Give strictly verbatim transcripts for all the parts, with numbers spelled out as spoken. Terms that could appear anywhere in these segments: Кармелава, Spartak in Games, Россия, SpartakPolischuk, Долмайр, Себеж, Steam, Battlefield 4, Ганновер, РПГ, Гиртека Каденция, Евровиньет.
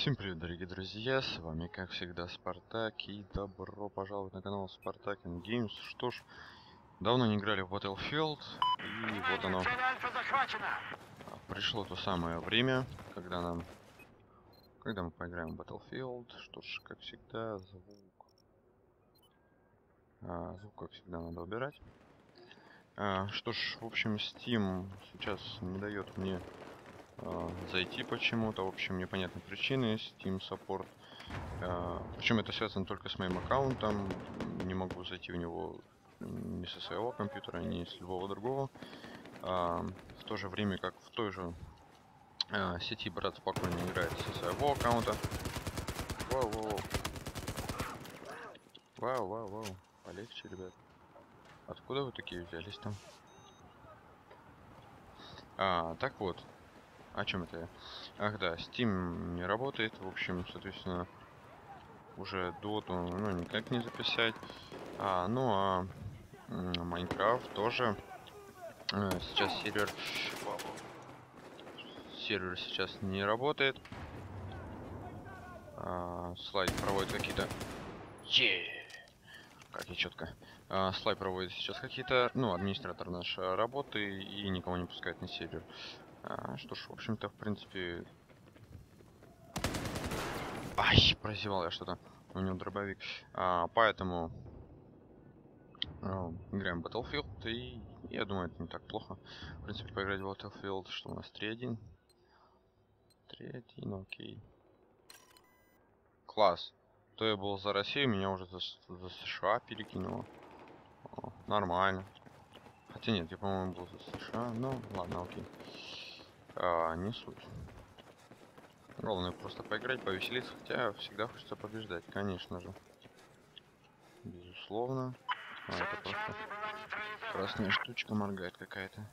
Всем привет, дорогие друзья, с вами как всегда Спартак, и добро пожаловать на канал Spartak in Games. Что ж, давно не играли в Battlefield, и вот оно, пришло то самое время, когда нам, когда мы поиграем в Battlefield. Что ж, как всегда, звук, а, звук как всегда надо убирать. А, что ж, в общем, Steam сейчас не дает мне зайти почему-то, в общем, непонятные причины, Steam Support. А, причем это связано только с моим аккаунтом, не могу зайти в него ни со своего компьютера, ни с любого другого. А, в то же время, как в той же а, сети брат спокойно играет со своего аккаунта. Вау-вау-вау. Вау-вау-вау. Полегче, ребят. Откуда вы такие взялись там? А, так вот. О чем это я? Ах да, Steam не работает, в общем, соответственно, уже доту, ну, никак не записать. А, ну, а Minecraft тоже. А, сейчас сервер... Сервер сейчас не работает. А, слайд проводит какие-то... Yeah! Как и четко. А, слайд проводит сейчас какие-то... Ну, администратор наш работы и никого не пускает на сервер. А, что ж, в общем-то, в принципе... Ай, прозевал я что-то. У него дробовик. А, поэтому... А, играем в Battlefield, и я думаю, это не так плохо. В принципе, поиграть в Battlefield, что у нас три один. три один, окей. Класс. То я был за Россию, меня уже за, за США перекинуло. О, нормально. Хотя нет, я, по-моему, был за США. Ну, ладно, окей. А, не суть. Главное просто поиграть, повеселиться, хотя всегда хочется побеждать, конечно же. Безусловно. А, это просто красная штучка моргает какая-то.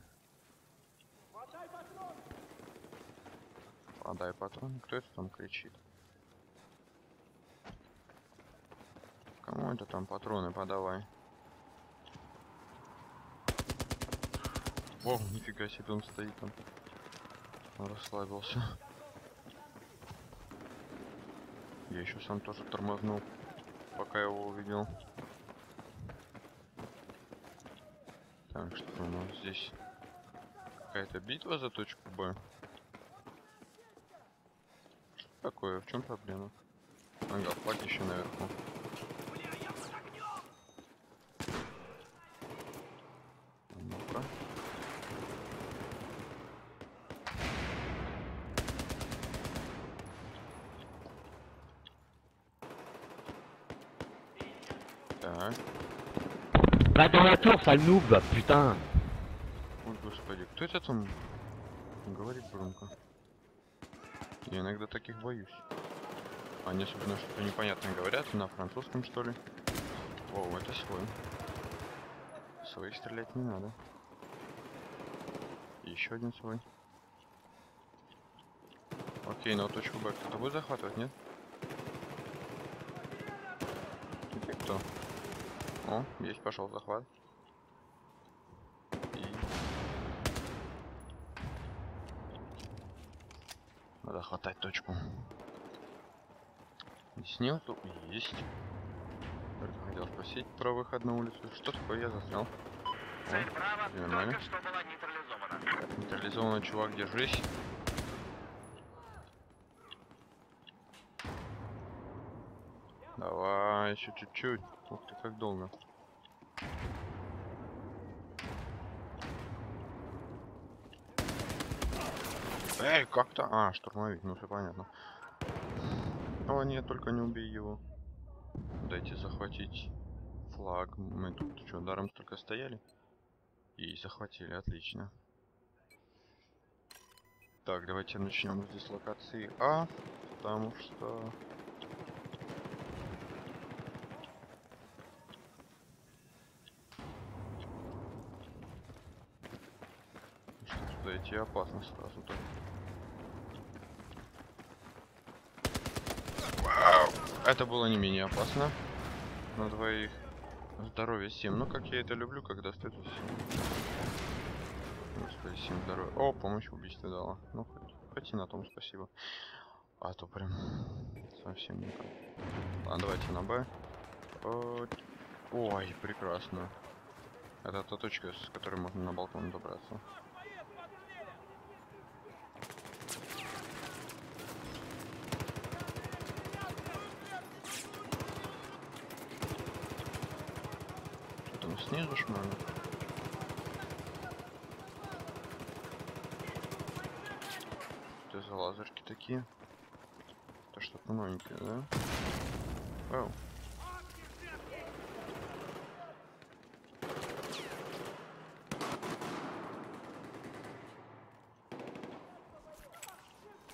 Подай патрон. Кто это там кричит? Кому это там патроны подавай? О, нифига себе, он стоит там. Расслабился. Я еще сам тоже тормознул, пока его увидел. Так, что у нас здесь? Какая-то битва за точку Б. Что такое? В чем проблема? Ага, флаг еще наверху. Bah dans la tour, sale noob, putain. Ой, господи, кто это там говорит громко? Я иногда таких боюсь. Они особенно что-то непонятное говорят, на французском что ли. О, это свой. Своих стрелять не надо. Еще один свой. Окей, но точку Б кто-то будет захватывать, нет? Это кто? О, есть, пошел захват. И... Надо хватать точку. Здесь нету? Есть. Только хотел спросить про выход на улицу. Что такое? Я заснял. Цель право только что была нейтрализована. Нейтрализованный, чувак, держись. Давай, еще чуть-чуть. Ух ты, как долго. Эй, как-то... А, штурмовик, ну все понятно. О, нет, только не убей его. Дайте захватить флаг. Мы тут что, даром только стояли? И захватили, отлично. Так, давайте начнем с дислокации А, потому что... Идти опасно сразу так. Вау! Это было не менее опасно. На двоих. Здоровье семь. Ну как я это люблю, когда стоит семь. семь здоровья. О, помощь в убийстве дала. Ну хоть, хоть и на том спасибо. А то прям совсем не... А давайте на Б. Ой, прекрасно. Это та точка, с которой можно на балкон добраться. Что там снизу шманы? Что за лазерки такие? Это что-то новенькое, да? Оу.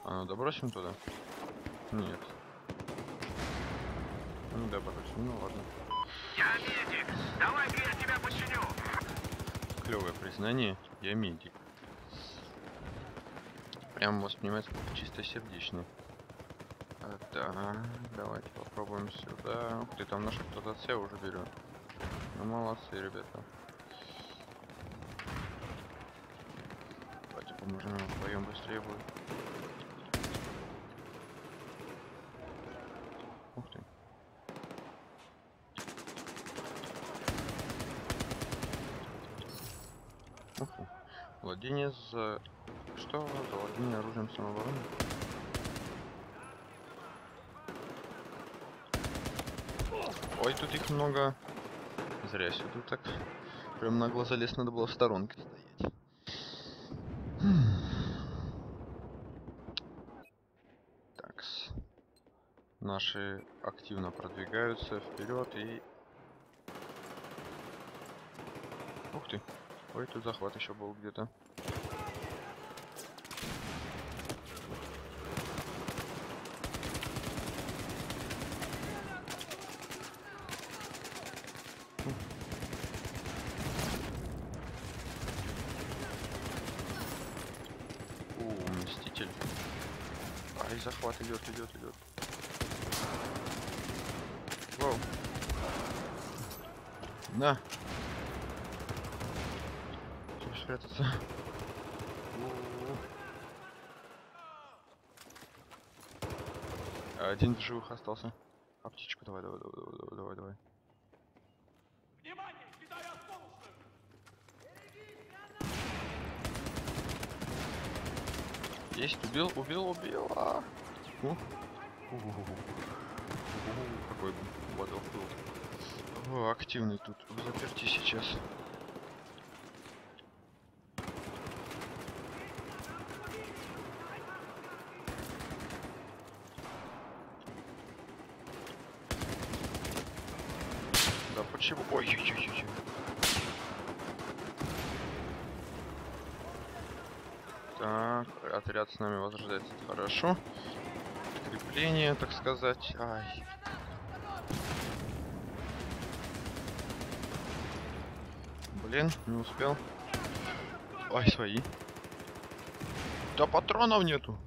А, добросим туда? Нет. Ну да, бросим, ну ладно. Я медик! Давай-ка я тебя починю! Клевое признание, я медик. Прям воспринимается чисто сердечно. А, да, давайте попробуем сюда. Ух ты, там наших кто-то отсел уже берет. Ну молодцы, ребята. Давайте поможем вдвоем, быстрее будет. Ух ты. Ух ты. Владение за... Что? За владение оружием самообороны? Ой, тут их много. Зря сюда так. Прям на глаза лез, надо было в сторонке стоять. Такс. Наши активно продвигаются вперед и... Ух ты. Ой, тут захват еще был где-то. Ай, захват идет, идет, идет. Вау. На. Чего спрятаться? Один в живых остался. Аптечку давай, давай, давай, давай, давай. Есть, убил, убил, убил. А. У. У -у -у -у. У -у -у. Какой бодов был. О, активный тут. Заперти сейчас. Да почему? Ой, ой, ой, ой. Так, отряд с нами возрождается, хорошо. Подкрепление, так сказать. Ай. Блин, не успел. Ай, свои. Да патронов нету.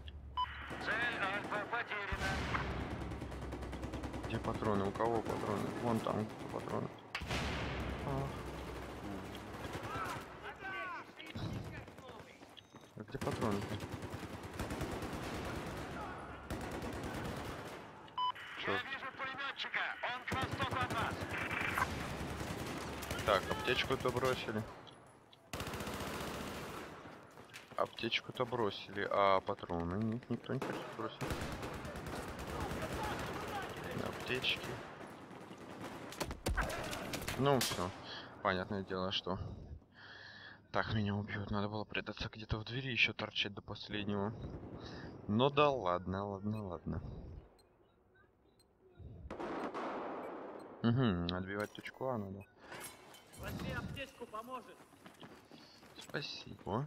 Где патроны? У кого патроны? Вон там патроны. Где патроны? Черт. Так, аптечку-то бросили. Аптечку-то бросили, а патроны нет, никто не хочет бросить. Аптечки. Ну все, понятное дело, что. Так, меня убьют. Надо было прятаться где-то в двери, еще торчать до последнего. Но да ладно, ладно, ладно. Угу, отбивать точку А надо. Возьми аптечку, поможет. Спасибо.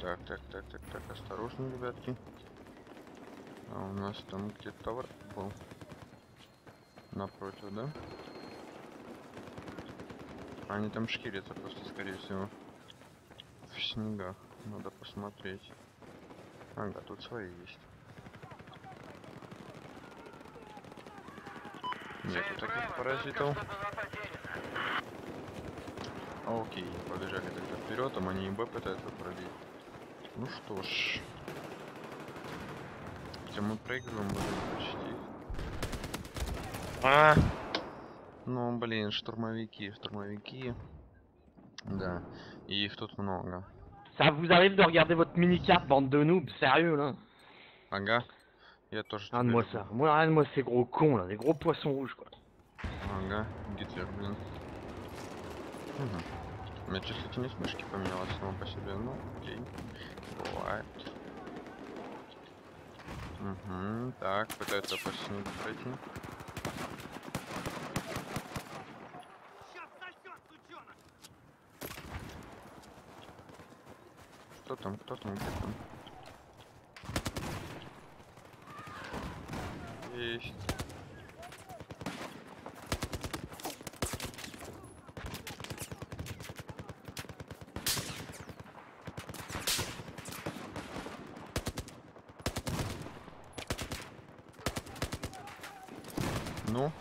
Так, так, так, так, так, осторожно, ребятки. А у нас там где-то товар был. Напротив, да? Они там шкирятся просто, скорее всего. В снегах. Надо посмотреть. Ага, тут свои есть. Нету таких паразитов. Окей, побежали тогда вперед, там они ИБ пытаются пролить. Ну что ж. Хотя мы проигрываем почти. А! Ну блин, штурмовики, штурмовики. Да. И их тут много. Ça vous arrive de regarder votre mini-carte, bande de noobs, sérieux là? Ага. Я тоже. Rien de moi ça. Moi, rien de moi ces gros cons là, des gros poissons rouges quoi. Ага, Гитлер, блин. Угу. У меня чисто тенис мышки поменялась сама по себе, ну окей. Бывает. Угу, так, пытается по снизу пройти. Кто там, кто там, где там? Есть. Ну.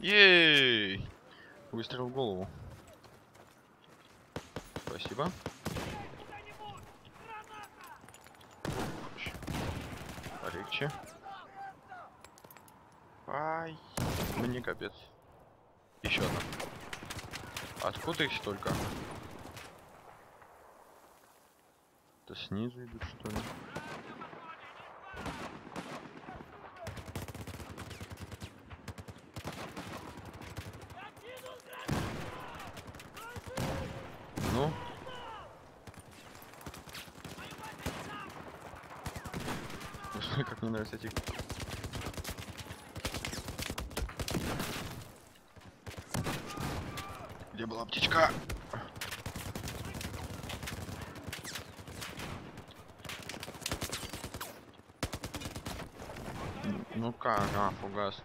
Ей! Выстрел в голову. Спасибо. Полегче. Ай, мне капец. Еще одна. Откуда их столько? Это снизу идут, что ли? Ну. Как мне нравятся эти... Где была птичка? Ну-ка, ага, фугас.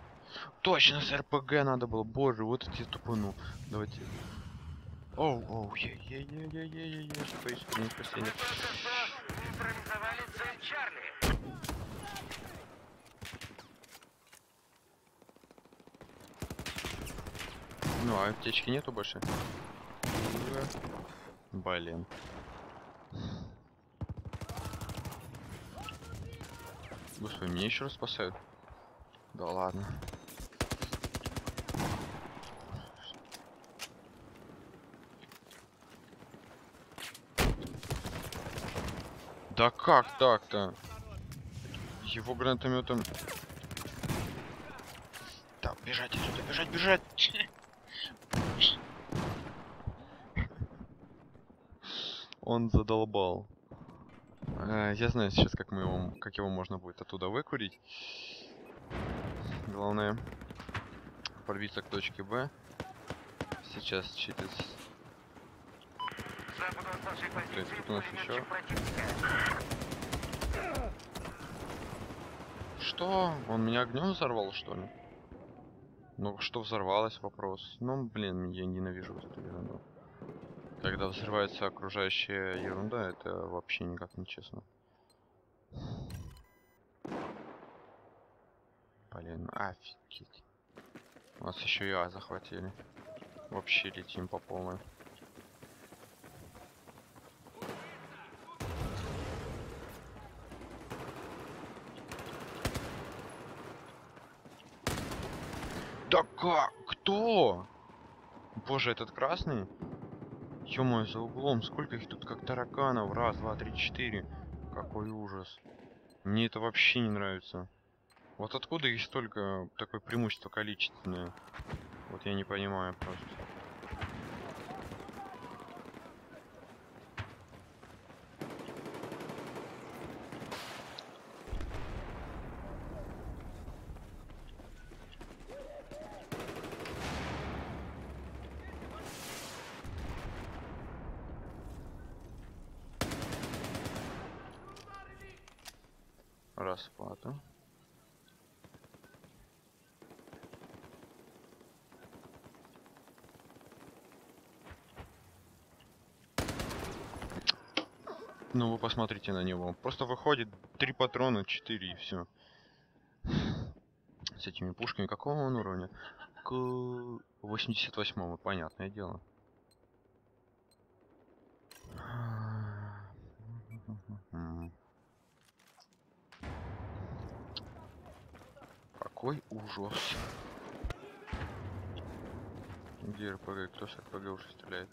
Точно, с РПГ надо было. Боже, вот эти тупыну. Давайте. Оу, оу, е е е е е е спасибо. Ну, а аптечки нету больше? Блин. Господи, меня еще раз спасают? Да ладно. Да как так-то? Его гранатометом... Так, бежать отсюда, бежать, бежать! Он задолбал. А, я знаю сейчас, как мы его, как его можно будет оттуда выкурить. Главное пробиться к точке Б. Сейчас через. Так, тут у нас еще. Что? Он меня огнем взорвал, что ли? Ну что взорвалось, вопрос. Ну блин, я ненавижу вот эту ерунду. Когда взрывается окружающая ерунда, это вообще никак не честно. Блин, офигеть. У нас еще и А захватили. Вообще летим по полной. Да как? Кто? Боже, этот красный? Ё-моё, за углом, сколько их тут как тараканов. Раз, два, три, четыре. Какой ужас. Мне это вообще не нравится. Вот откуда их столько, такое преимущество количественное? Вот я не понимаю просто. Расплата. Ну вы посмотрите на него. Просто выходит три патрона, четыре и все. С этими пушками какого он уровня? к восемьдесят восьмому, понятное дело. Какой ужас. Где РПГ? Кто с РПГ уже стреляет?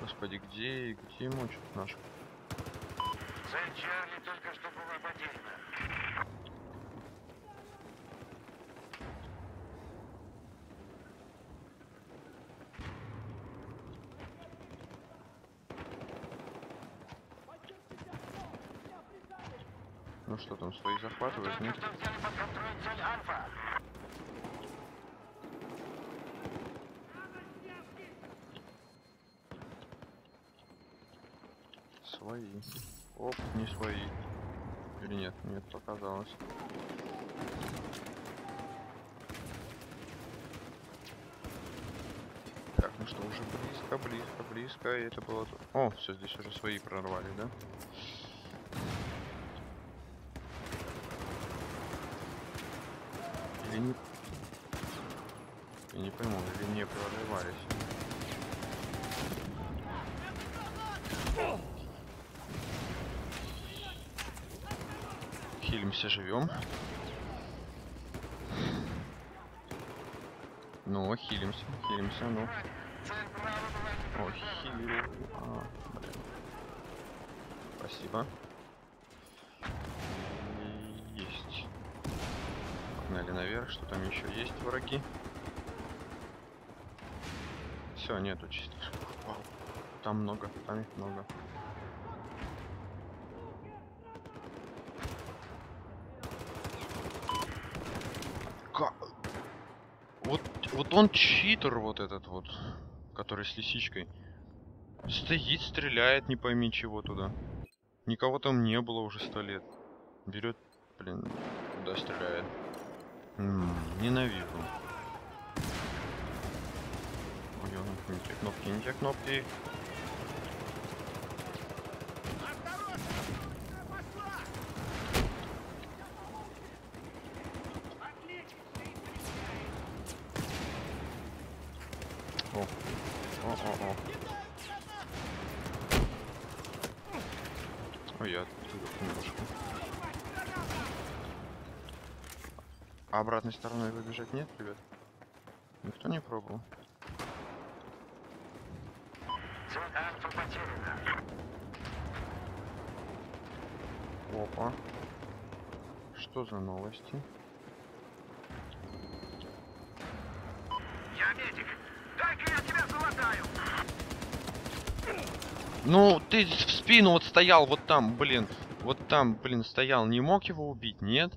Господи, где, где мочат наших? Цель Чарли только что была потеряна. Ну что там, свои захватывают? Нет? Свои. Оп, не свои. Или нет, нет, показалось. Так, ну что, уже близко, близко, близко. И это было тут. О, все, здесь уже свои прорвали, да? Или не... Я не пойму, или не прорывались. Хилимся, живем. Ну, хилимся, хилимся, ну. О, хилим. А, спасибо. Есть. Погнали наверх, что там еще есть враги. Все, нету чистых. Там много, там их много. Вот, вот он читер, вот этот вот, который с лисичкой. Стоит, стреляет, не пойми чего туда. Никого там не было уже сто лет. Берет, блин, куда стреляет. М-м, ненавижу. Ой, не те кнопки, не те кнопки. А обратной стороной выбежать нет, ребят? Никто не пробовал. Опа. Что за новости? Я медик. Дай-ка я тебя залатаю. Ну, ты в спину вот стоял, вот там, блин. Вот там, блин, стоял. Не мог его убить, нет?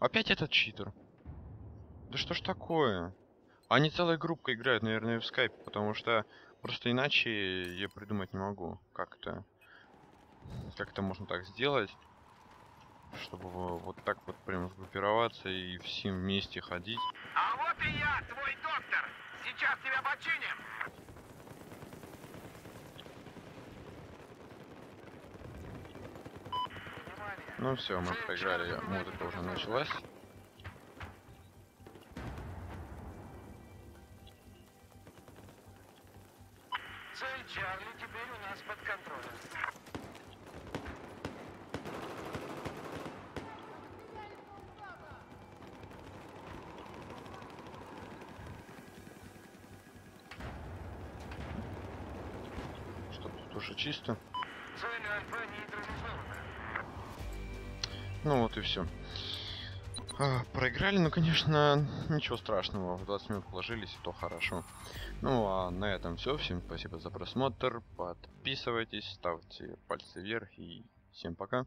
Опять этот читер. Да что ж такое? Они целой группкой играют, наверное, в скайпе, потому что просто иначе я придумать не могу. Как это... Как это можно так сделать, чтобы вот так вот прям сгруппироваться и всем вместе ходить. А вот и я, твой доктор! Сейчас тебя починим! Ну все, мы проиграли, музыка уже началась. Цель Чарли теперь у нас под контролем. Что, тут уже чисто? Цель Альфа нейтрализована. Ну вот и все. А, проиграли, но, конечно, ничего страшного. В двадцать минут положились, и то хорошо. Ну а на этом все. Всем спасибо за просмотр. Подписывайтесь, ставьте пальцы вверх и всем пока.